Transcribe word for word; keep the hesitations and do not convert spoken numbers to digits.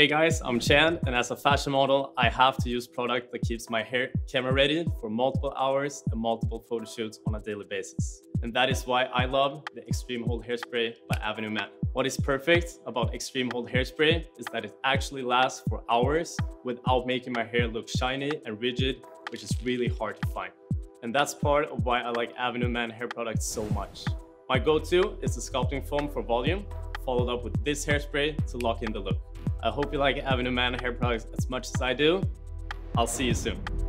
Hey guys, I'm Chan, and as a fashion model, I have to use product that keeps my hair camera ready for multiple hours and multiple photo shoots on a daily basis. And that is why I love the Extreme Hold Hair Spray by Avenue Man. What is perfect about Extreme Hold Hair Spray is that it actually lasts for hours without making my hair look shiny and rigid, which is really hard to find. And that's part of why I like Avenue Man hair products so much. My go-to is the sculpting foam for volume, followed up with this hairspray to lock in the look. I hope you like Avenue Man hair products as much as I do. I'll see you soon.